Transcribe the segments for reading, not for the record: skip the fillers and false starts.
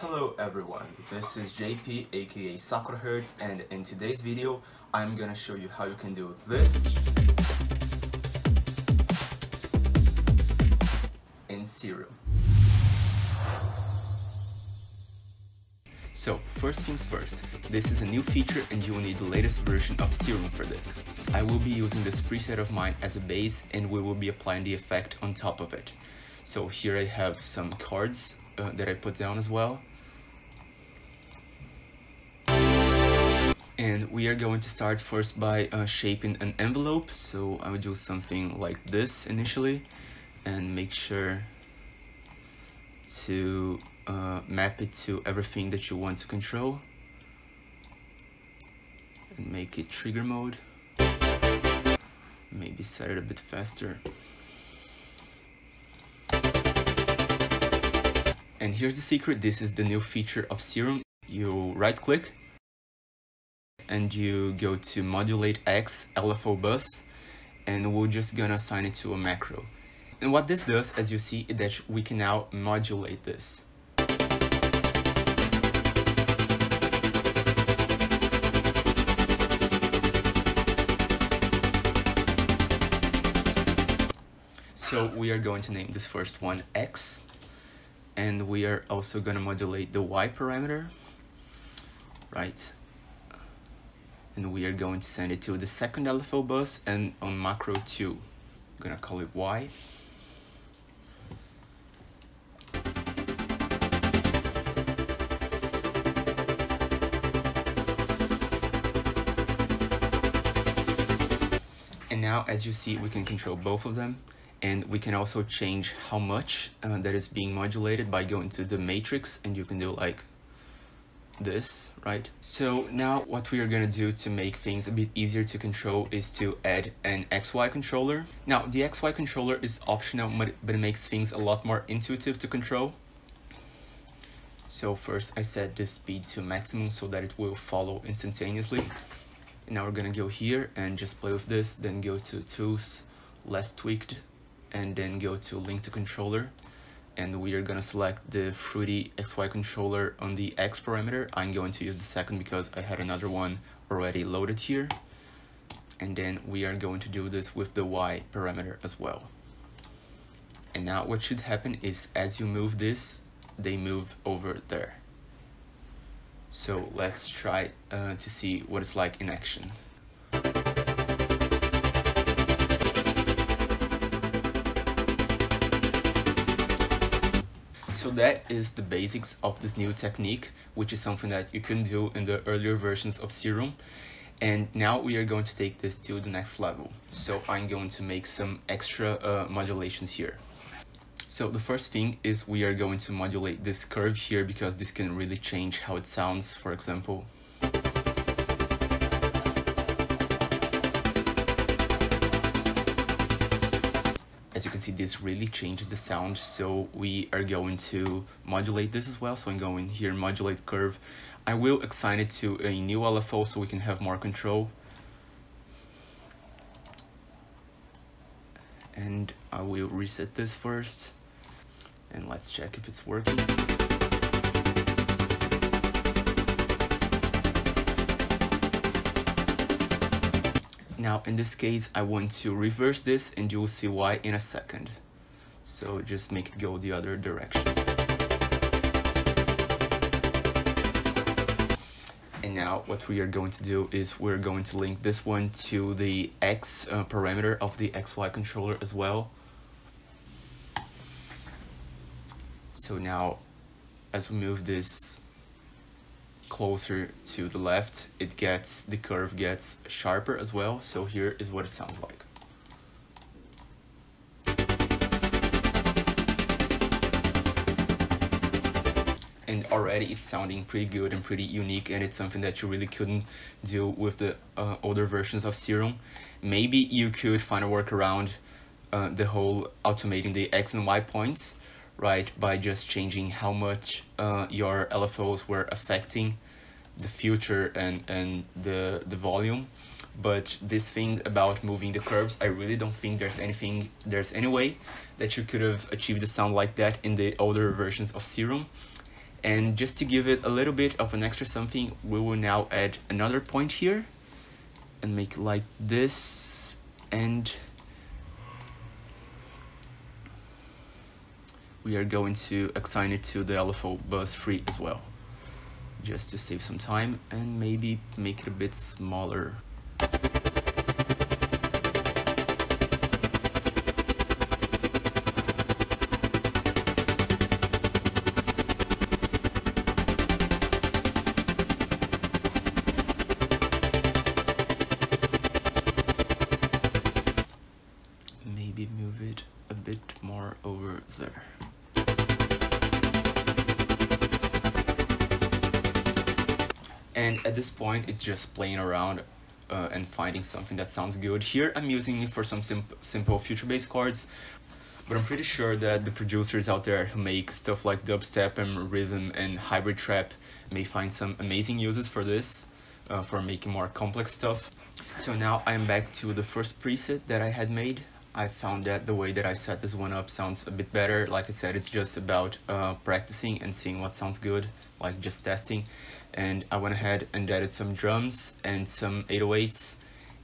Hello everyone, this is JP aka Sakura Hertz, and in today's video I'm gonna show you how you can do this in Serum. So, first things first, this is a new feature and you will need the latest version of Serum for this. I will be using this preset of mine as a base and we will be applying the effect on top of it. So here I have some chords that I put down as well. And we are going to start first by shaping an envelope, so I would do something like this initially and make sure to map it to everything that you want to control and make it trigger mode. Maybe set it a bit faster. And here's the secret, this is the new feature of Serum. You right click and you go to modulate X, LFO Bus, and we're just gonna assign it to a macro. And what this does, as you see, is that we can now modulate this. So we are going to name this first one X. And we are also going to modulate the Y parameter, right? And we are going to send it to the second LFO bus and on macro 2. I'm going to call it Y. And now, as you see, we can control both of them. And we can also change how much that is being modulated by going to the matrix, and you can do like this, right? So now what we are gonna do to make things a bit easier to control is to add an XY controller. Now the XY controller is optional, but it makes things a lot more intuitive to control. So first I set the speed to maximum so that it will follow instantaneously. And now we're gonna go here and just play with this, then go to tools, less tweaked, and then go to link to controller, and we are gonna select the fruity xy controller on the X parameter. I'm going to use the second because I had another one already loaded here, and then we are going to do this with the Y parameter as well. And now what should happen is as you move this, they move over there. So let's try to see what it's like in action. So that is the basics of this new technique, which is something that you couldn't do in the earlier versions of Serum. And now we are going to take this to the next level. So I'm going to make some extra modulations here. So the first thing is we are going to modulate this curve here because this can really change how it sounds, for example. As you can see, this really changes the sound, so we are going to modulate this as well. So I'm going here, modulate curve. I will assign it to a new LFO so we can have more control. And I will reset this first. And let's check if it's working. Now in this case, I want to reverse this and you'll see why in a second. So just make it go the other direction. And now what we are going to do is we're going to link this one to the X parameter of the XY controller as well. So now as we move this closer to the left, it gets, the curve gets sharper as well. So here is what it sounds like. And already it's sounding pretty good and pretty unique, and it's something that you really couldn't do with the older versions of Serum. Maybe you could find a workaround the whole automating the X and Y points, right, by just changing how much your LFOs were affecting the future and the volume. But this thing about moving the curves, I really don't think there's any way that you could have achieved a sound like that in the older versions of Serum. And just to give it a little bit of an extra something, we will now add another point here and make it like this, and we are going to assign it to the LFO bus 3 as well, just to save some time, and maybe make it a bit smaller. Maybe move it a bit more over there. And at this point, it's just playing around and finding something that sounds good. Here I'm using it for some simple future-based chords, but I'm pretty sure that the producers out there who make stuff like dubstep and rhythm and hybrid trap may find some amazing uses for this, for making more complex stuff. So now I'm back to the first preset that I had made. I found that the way that I set this one up sounds a bit better. Like I said, it's just about practicing and seeing what sounds good, like just testing. And I went ahead and added some drums and some 808s,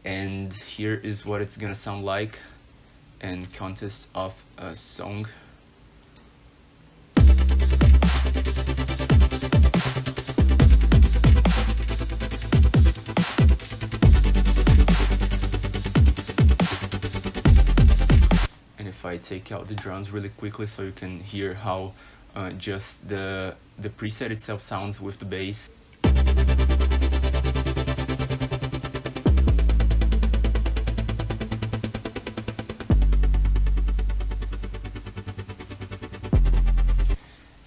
and here is what it's gonna sound like and contest of a song. And if I take out the drums really quickly so you can hear how just the preset itself sounds with the bass.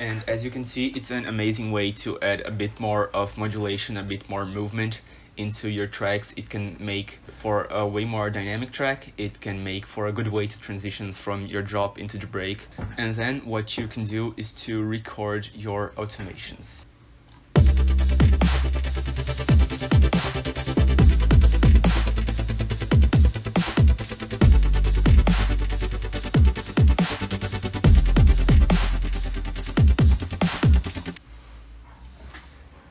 And as you can see, it's an amazing way to add a bit more of modulation, a bit more movement into your tracks. It can make for a way more dynamic track. It can make for a good way to transitions from your drop into the break. And then what you can do is to record your automations.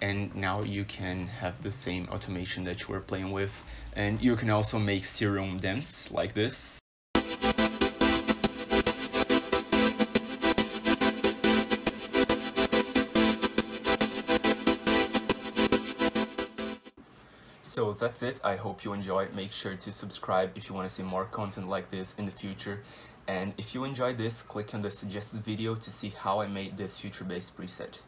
And now you can have the same automation that you were playing with, and you can also make Serum dance like this. So that's it. I hope you enjoyed. Make sure to subscribe if you want to see more content like this in the future. And if you enjoyed this, click on the suggested video to see how I made this future-based preset.